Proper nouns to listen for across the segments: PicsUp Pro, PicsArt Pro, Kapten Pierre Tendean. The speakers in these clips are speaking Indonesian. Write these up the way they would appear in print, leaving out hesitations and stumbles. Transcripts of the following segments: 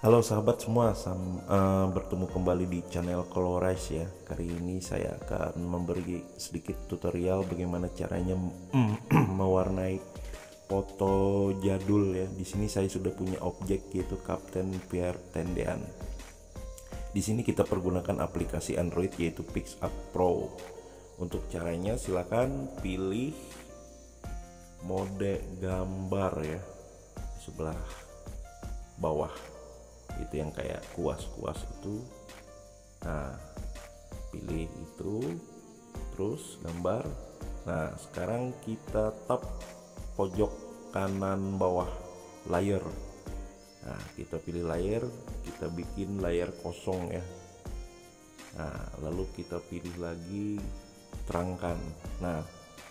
Halo sahabat semua, bertemu kembali di channel Colorize ya. Kali ini saya akan memberi sedikit tutorial bagaimana caranya mewarnai foto jadul ya. Di sini saya sudah punya objek yaitu Kapten Pierre Tendean. Di sini kita pergunakan aplikasi Android yaitu PicsUp Pro. Untuk caranya silakan pilih mode gambar ya di sebelah bawah. Itu yang kayak kuas-kuas itu, nah pilih itu terus gambar. Nah sekarang kita tap pojok kanan bawah layer, nah kita pilih layer, kita bikin layer kosong ya. Nah lalu kita pilih lagi terangkan. Nah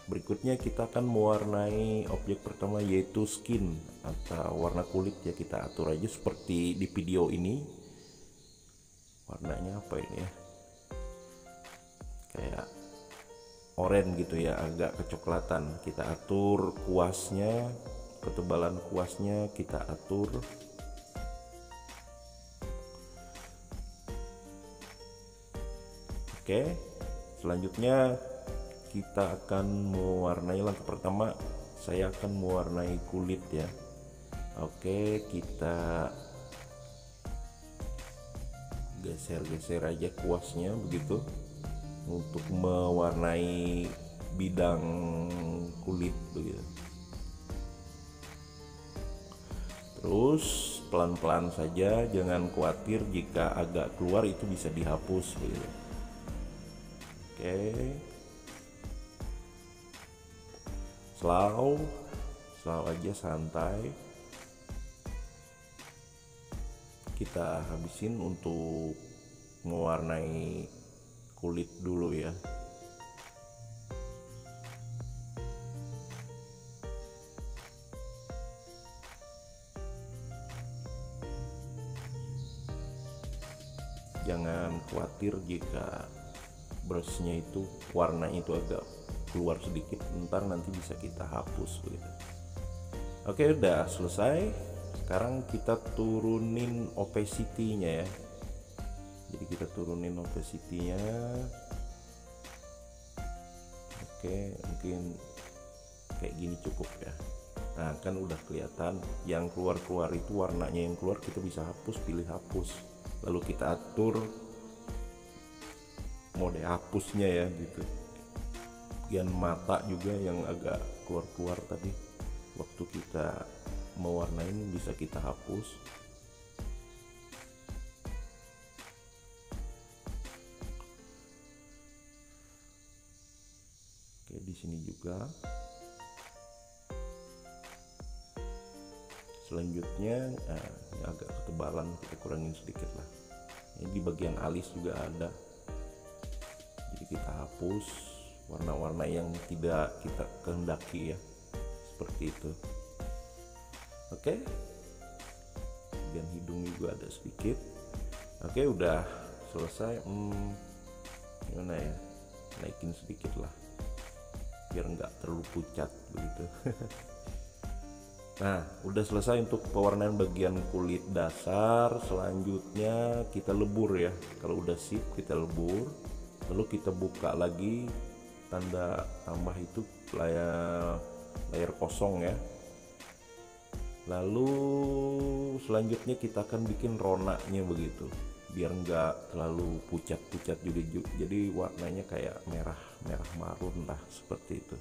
berikutnya kita akan mewarnai objek pertama yaitu skin atau warna kulit ya. Kita atur aja seperti di video ini. Warnanya apa ini ya, kayak oranye gitu ya, agak kecoklatan. Kita atur kuasnya, ketebalan kuasnya kita atur. Oke, selanjutnya kita akan mewarnai. Langkah pertama saya akan mewarnai kulit ya. Oke, kita geser-geser aja kuasnya begitu untuk mewarnai bidang kulit begitu. Terus pelan-pelan saja, jangan khawatir jika agak keluar, itu bisa dihapus begitu. Oke, slow aja, santai. Kita habisin untuk mewarnai kulit dulu ya. Jangan khawatir jika brushnya itu warna itu agak keluar sedikit, ntar nanti bisa kita hapus begitu. Oke, udah selesai. Sekarang kita turunin opacity-nya ya. Jadi kita turunin opacity-nya. Oke, mungkin kayak gini cukup ya. Nah kan udah kelihatan yang keluar-keluar itu, warnanya yang keluar kita bisa hapus, pilih hapus. Lalu kita atur mode hapusnya ya gitu. Bagian mata juga yang agak keluar-keluar tadi waktu kita mewarnai bisa kita hapus. Oke, di sini juga. Selanjutnya agak ketebalan kita kurangin sedikit lah. Ini di bagian alis juga ada, jadi kita hapus warna-warna yang tidak kita kehendaki ya, seperti itu. Oke, bagian hidung juga ada sedikit. Oke, udah selesai. Gimana ya, naikin sedikit lah biar nggak terlalu pucat begitu. Nah udah selesai untuk pewarnaan bagian kulit dasar. Selanjutnya kita lebur ya. Kalau udah sip kita lebur, lalu kita buka lagi tanda tambah itu layar kosong ya. Lalu selanjutnya kita akan bikin ronanya begitu biar nggak terlalu pucat-pucat, jadi warnanya kayak merah-merah marun lah, seperti itu.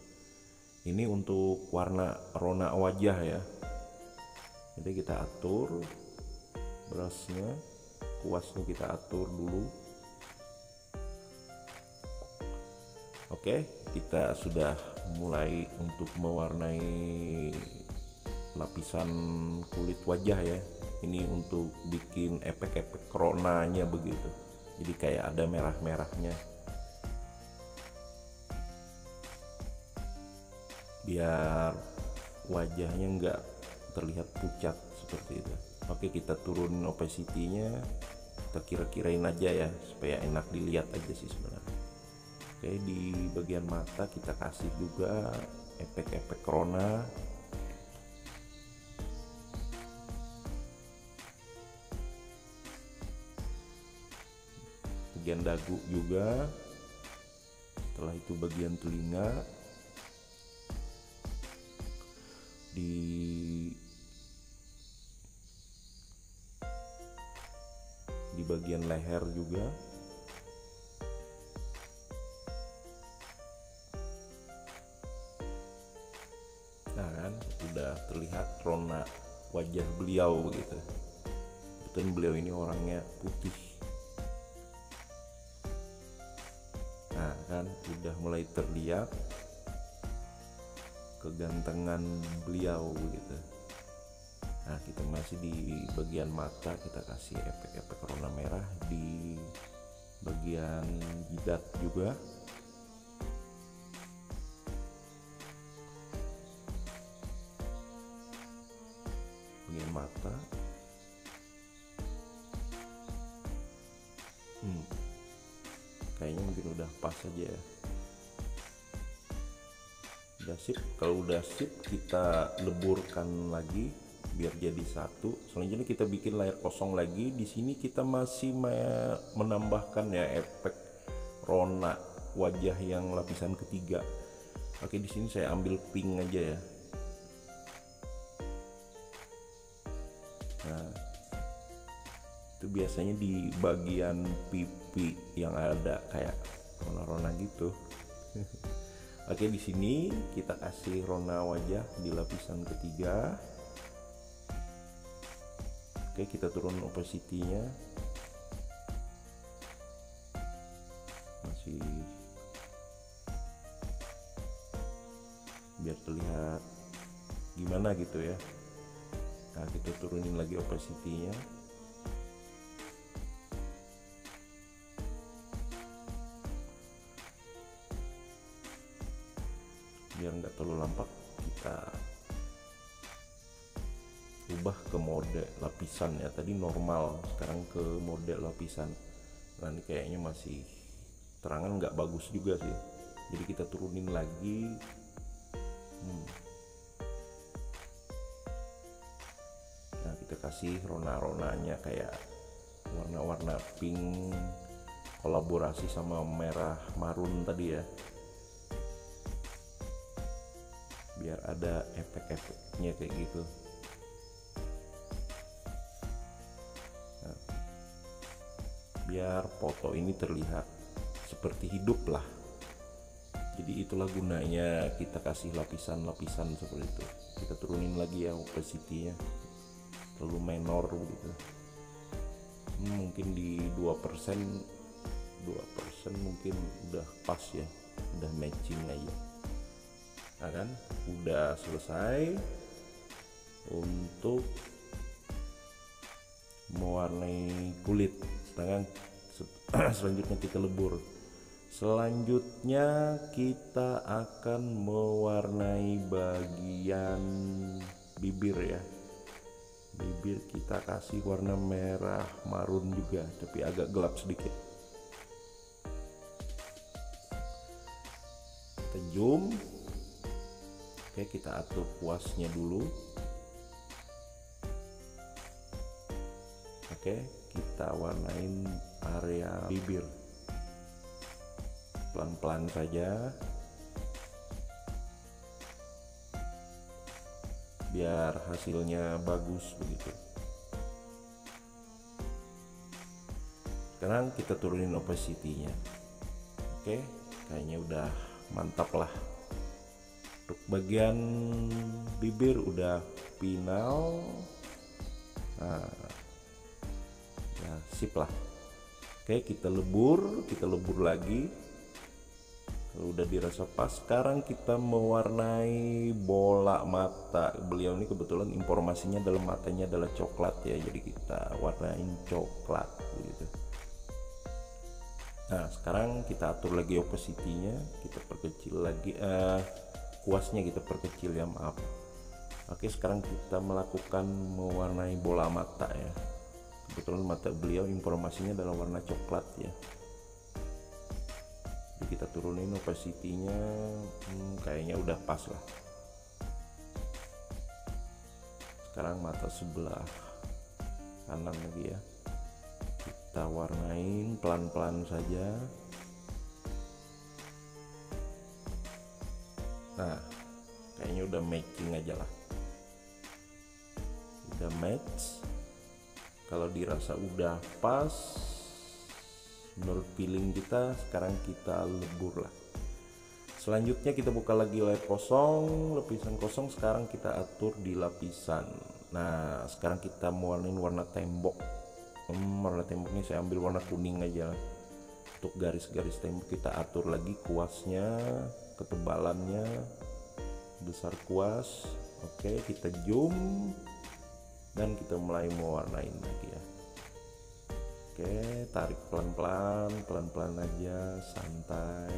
Ini untuk warna rona wajah ya. Jadi kita atur brushnya, kuasnya kita atur dulu. Oke, kita sudah mulai untuk mewarnai lapisan kulit wajah ya. Ini untuk bikin efek-efek ronanya begitu. Jadi kayak ada merah-merahnya. Biar wajahnya nggak terlihat pucat seperti itu. Oke, kita turunin opacity-nya. Kita kira-kirain aja ya supaya enak dilihat aja sih sebenarnya. Oke, di bagian mata kita kasih juga efek-efek rona. bagian dagu juga, setelah itu bagian telinga, di bagian leher juga, nah kan udah terlihat rona wajah beliau gitu. Dan beliau ini orangnya putih, nah kan udah mulai terlihat kegantengan beliau gitu. Nah kita masih di bagian mata, kita kasih efek-efek warna merah di bagian jidat juga. Bagian mata. Kayaknya mungkin udah pas aja ya. Udah sip. Kalau udah sip kita leburkan lagi biar jadi satu. Selanjutnya kita bikin layer kosong lagi. Di sini kita masih menambahkan ya efek rona wajah yang lapisan ketiga. Oke, di sini saya ambil pink aja ya. Nah, itu biasanya di bagian pipi yang ada kayak rona-rona gitu. Oke, di sini kita kasih rona wajah di lapisan ketiga. Oke, kita turun opacity-nya. Masih biar terlihat gimana gitu ya. Nah, kita turunin lagi opacity-nya. Biar nggak terlalu lampak, kita ubah ke mode lapisan ya. Tadi normal, sekarang ke mode lapisan. Nah ini kayaknya masih terangan nggak bagus juga sih, jadi kita turunin lagi. Nah kita kasih rona-ronanya kayak warna-warna pink kolaborasi sama merah marun tadi ya, biar ada efek-efeknya kayak gitu. Biar foto ini terlihat seperti hidup lah. Jadi itulah gunanya kita kasih lapisan-lapisan seperti itu. Kita turunin lagi ya opacity-nya, terlalu menor gitu. Mungkin di 2% mungkin udah pas ya, udah matching aja. Nah kan udah selesai untuk mewarnai kulit. Selanjutnya kita lebur. Selanjutnya kita akan mewarnai bagian bibir ya. Bibir kita kasih warna merah marun juga, tapi agak gelap sedikit. Kita zoom. Oke, kita atur kuasnya dulu. Oke, kita warnain area bibir pelan-pelan saja biar hasilnya bagus begitu. Sekarang kita turunin opacity-nya. Oke, kayaknya udah mantap lah. Untuk bagian bibir udah final. Nah, nah, sip lah. Oke, kita lebur lagi. Kalau udah dirasa pas, sekarang kita mewarnai bola mata. Beliau ini kebetulan informasinya dalam matanya adalah coklat ya, jadi kita warnain coklat gitu. Nah, sekarang kita atur lagi opacity-nya, kita perkecil lagi, kuasnya kita perkecil ya, maaf. Oke, sekarang kita melakukan mewarnai bola mata ya. Kebetulan mata beliau informasinya adalah warna coklat ya. Jadi kita turunin opacity-nya, kayaknya udah pas lah. Sekarang mata sebelah kanan lagi ya. kita warnain pelan-pelan saja. Nah, kayaknya udah matching aja lah, udah match. Kalau dirasa udah pas menurut feeling kita, sekarang kita lebur lah. Selanjutnya kita buka lagi layer kosong, lapisan kosong. Sekarang kita atur di lapisan. Nah, sekarang kita mewarnain warna tembok. Warna temboknya saya ambil warna kuning aja lah. Untuk garis-garis tembok kita atur lagi kuasnya, ketebalannya, besar kuas. Oke, kita zoom dan kita mulai mewarnain lagi ya. Oke, tarik pelan-pelan, pelan-pelan aja, santai.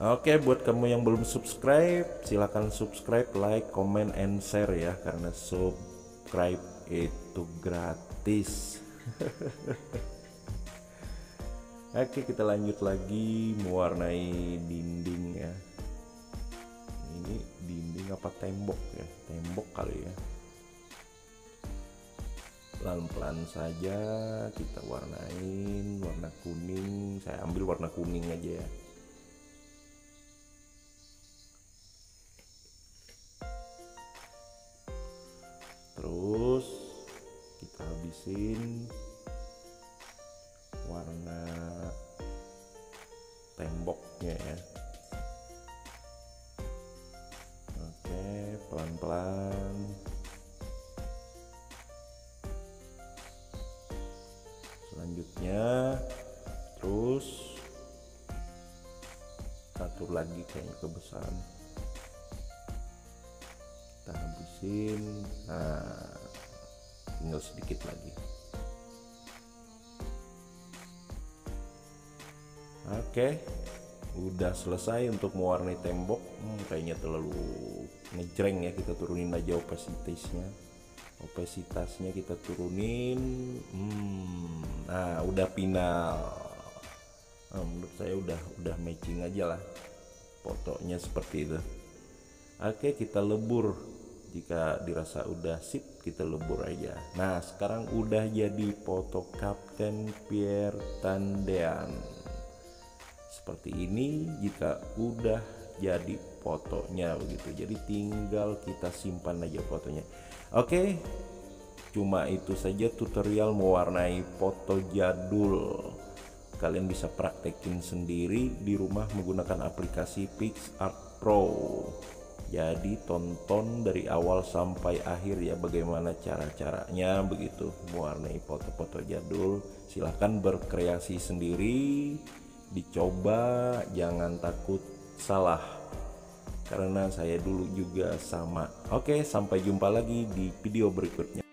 Oke, buat kamu yang belum subscribe, silahkan subscribe, like, comment, and share ya, karena subscribe itu gratis. Oke, kita lanjut lagi mewarnai dinding ya. Ini dinding apa tembok ya? Tembok kali ya. Pelan-pelan saja kita warnain warna kuning. Saya ambil warna kuning aja ya. Terus kita habisin warna temboknya ya. Oke, pelan-pelan. Selanjutnya terus atur lagi kayaknya kebesaran. Kita habisin. Nah, tinggal sedikit lagi. Oke, udah selesai untuk mewarnai tembok. Kayaknya terlalu ngejreng ya, kita turunin aja opacity-nya. Opasitasnya kita turunin. Nah, udah final. Nah, menurut saya udah matching aja lah. Fotonya seperti itu. Oke, kita lebur. Jika dirasa udah sip, kita lebur aja. Nah, sekarang udah jadi foto Kapten Pierre Tendean. Seperti ini jika udah jadi fotonya begitu. Jadi tinggal kita simpan aja fotonya. Oke, cuma itu saja tutorial mewarnai foto jadul. Kalian bisa praktekin sendiri di rumah menggunakan aplikasi PicsArt Pro. Jadi tonton dari awal sampai akhir ya, bagaimana cara-caranya begitu mewarnai foto-foto jadul. Silahkan berkreasi sendiri, dicoba, jangan takut salah, karena saya dulu juga sama. Oke, sampai jumpa lagi di video berikutnya.